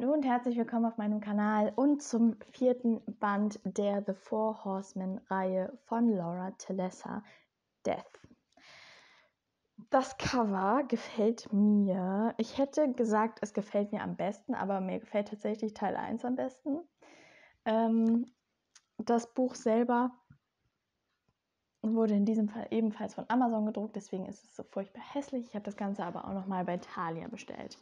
Hallo und herzlich willkommen auf meinem Kanal und zum 4. Band der The Four Horsemen Reihe von Laura Tellessa, Death. Das Cover gefällt mir. Ich hätte gesagt, es gefällt mir am besten, aber mir gefällt tatsächlich Teil 1 am besten. Das Buch selber wurde in diesem Fall ebenfalls von Amazon gedruckt, deswegen ist es so furchtbar hässlich. Ich habe das Ganze aber auch nochmal bei Thalia bestellt.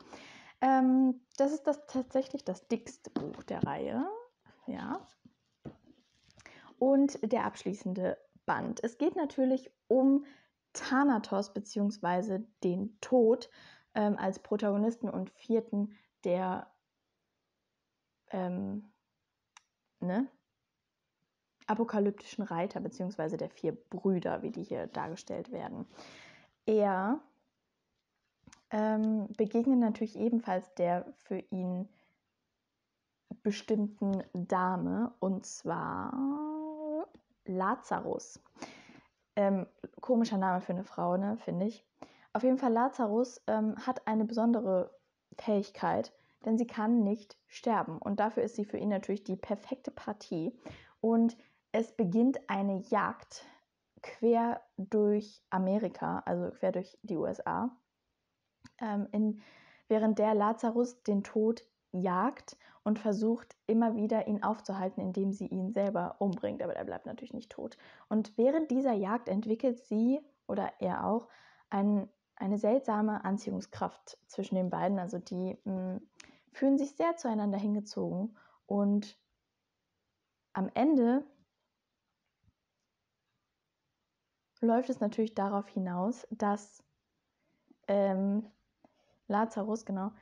Das ist tatsächlich das dickste Buch der Reihe, ja. Und der abschließende Band. Es geht natürlich um Thanatos bzw. den Tod als Protagonisten und Vierten der apokalyptischen Reiter bzw. der vier Brüder, wie die hier dargestellt werden. Er begegnen natürlich ebenfalls der für ihn bestimmten Dame, und zwar Lazarus. Komischer Name für eine Frau, ne, finde ich. Auf jeden Fall, Lazarus hat eine besondere Fähigkeit, denn sie kann nicht sterben. Und dafür ist sie für ihn natürlich die perfekte Partie. Und es beginnt eine Jagd quer durch Amerika, also quer durch die USA. Während der Lazarus den Tod jagt und versucht immer wieder ihn aufzuhalten, indem sie ihn selber umbringt, aber er bleibt natürlich nicht tot. Und während dieser Jagd entwickelt sie oder er auch eine seltsame Anziehungskraft zwischen den beiden. Also die fühlen sich sehr zueinander hingezogen und am Ende läuft es natürlich darauf hinaus, dass Lazarus, genau,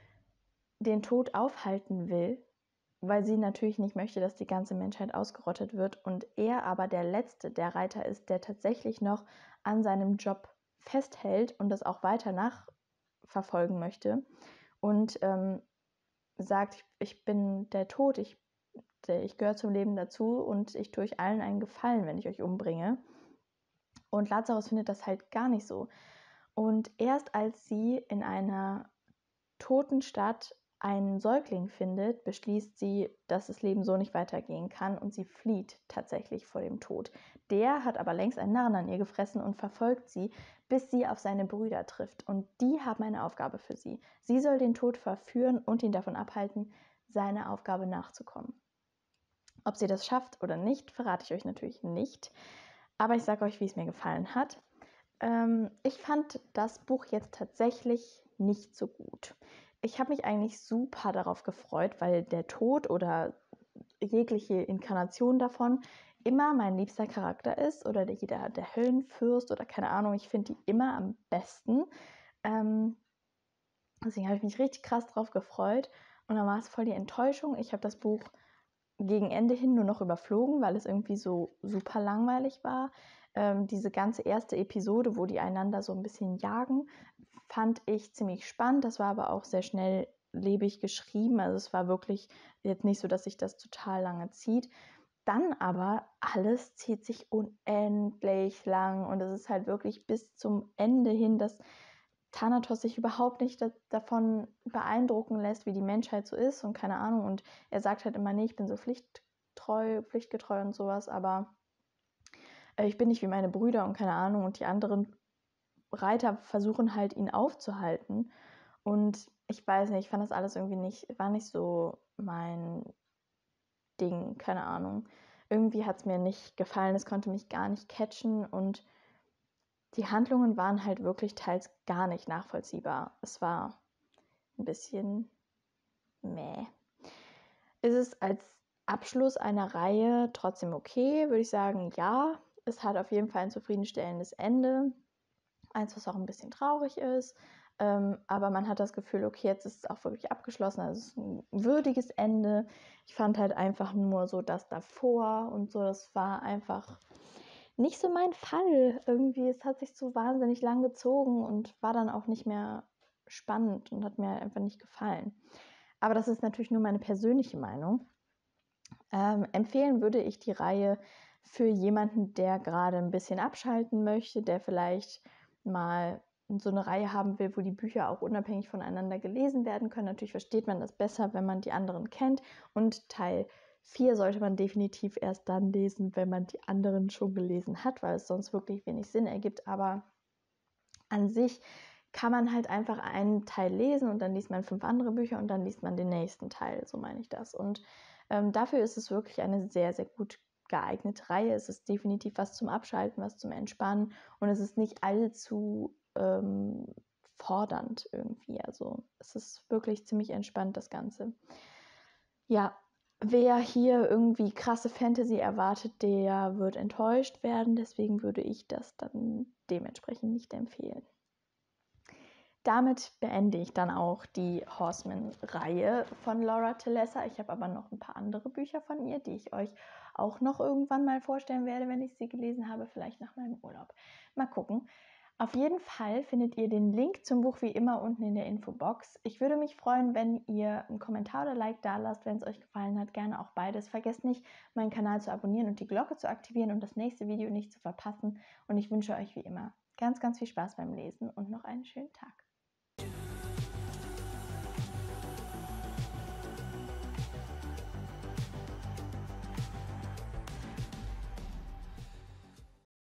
den Tod aufhalten will, weil sie natürlich nicht möchte, dass die ganze Menschheit ausgerottet wird und er aber der Letzte, der Reiter ist, der tatsächlich noch an seinem Job festhält und das auch weiter nachverfolgen möchte und sagt, ich bin der Tod, ich gehöre zum Leben dazu und ich tue euch allen einen Gefallen, wenn ich euch umbringe. Und Lazarus findet das halt gar nicht so. Und erst als sie in einer Totenstadt einen Säugling findet, beschließt sie, dass das Leben so nicht weitergehen kann und sie flieht tatsächlich vor dem Tod. Der hat aber längst einen Narren an ihr gefressen und verfolgt sie, bis sie auf seine Brüder trifft. Und die haben eine Aufgabe für sie. Sie soll den Tod verführen und ihn davon abhalten, seiner Aufgabe nachzukommen. Ob sie das schafft oder nicht, verrate ich euch natürlich nicht. Aber ich sage euch, wie es mir gefallen hat. Ich fand das Buch jetzt tatsächlich nicht so gut. Ich habe mich eigentlich super darauf gefreut, weil der Tod oder jegliche Inkarnation davon immer mein liebster Charakter ist oder der Höllenfürst oder keine Ahnung, ich finde die immer am besten. Deswegen habe ich mich richtig krass darauf gefreut und dann war es voll die Enttäuschung. Ich habe das Buch gegen Ende hin nur noch überflogen, weil es irgendwie so super langweilig war. Diese ganze erste Episode, wo die einander so ein bisschen jagen, fand ich ziemlich spannend. Das war aber auch sehr schnelllebig geschrieben. Also es war wirklich jetzt nicht so, dass sich das total lange zieht. Dann aber, alles zieht sich unendlich lang und es ist halt wirklich bis zum Ende hin, dass Thanatos sich überhaupt nicht davon beeindrucken lässt, wie die Menschheit so ist und keine Ahnung. Und er sagt halt immer, nee, ich bin so pflichtgetreu und sowas, aber ich bin nicht wie meine Brüder und keine Ahnung. Und die anderen Reiter versuchen halt, ihn aufzuhalten. Und ich weiß nicht, ich fand das alles irgendwie war nicht so mein Ding, keine Ahnung. Irgendwie hat es mir nicht gefallen, es konnte mich gar nicht catchen und die Handlungen waren halt wirklich teils gar nicht nachvollziehbar. Es war ein bisschen meh. Ist es als Abschluss einer Reihe trotzdem okay? Würde ich sagen, ja. Es hat auf jeden Fall ein zufriedenstellendes Ende. Eins, was auch ein bisschen traurig ist. Aber man hat das Gefühl, okay, jetzt ist es auch wirklich abgeschlossen. Also es ist ein würdiges Ende. Ich fand halt einfach nur so das davor und so. Das war einfach nicht so mein Fall irgendwie. Es hat sich so wahnsinnig lang gezogen und war dann auch nicht mehr spannend und hat mir halt einfach nicht gefallen. Aber das ist natürlich nur meine persönliche Meinung. Empfehlen würde ich die Reihe für jemanden, der gerade ein bisschen abschalten möchte, der vielleicht mal so eine Reihe haben will, wo die Bücher auch unabhängig voneinander gelesen werden können. Natürlich versteht man das besser, wenn man die anderen kennt. Und Teil 4 sollte man definitiv erst dann lesen, wenn man die anderen schon gelesen hat, weil es sonst wirklich wenig Sinn ergibt. Aber an sich kann man halt einfach einen Teil lesen und dann liest man 5 andere Bücher und dann liest man den nächsten Teil, so meine ich das. Und dafür ist es wirklich eine sehr, sehr gut geeignete Reihe. Es ist definitiv was zum Abschalten, was zum Entspannen und es ist nicht allzu fordernd irgendwie. Also es ist wirklich ziemlich entspannt, das Ganze. Ja, wer hier irgendwie krasse Fantasy erwartet, der wird enttäuscht werden. Deswegen würde ich das dann dementsprechend nicht empfehlen. Damit beende ich dann auch die Horsemen-Reihe von Laura Tellessa. Ich habe aber noch ein paar andere Bücher von ihr, die ich euch auch noch irgendwann mal vorstellen werde, wenn ich sie gelesen habe, vielleicht nach meinem Urlaub. Mal gucken. Auf jeden Fall findet ihr den Link zum Buch wie immer unten in der Infobox. Ich würde mich freuen, wenn ihr einen Kommentar oder Like da lasst, wenn es euch gefallen hat. Gerne auch beides. Vergesst nicht, meinen Kanal zu abonnieren und die Glocke zu aktivieren, um das nächste Video nicht zu verpassen. Und ich wünsche euch wie immer ganz, ganz viel Spaß beim Lesen und noch einen schönen Tag.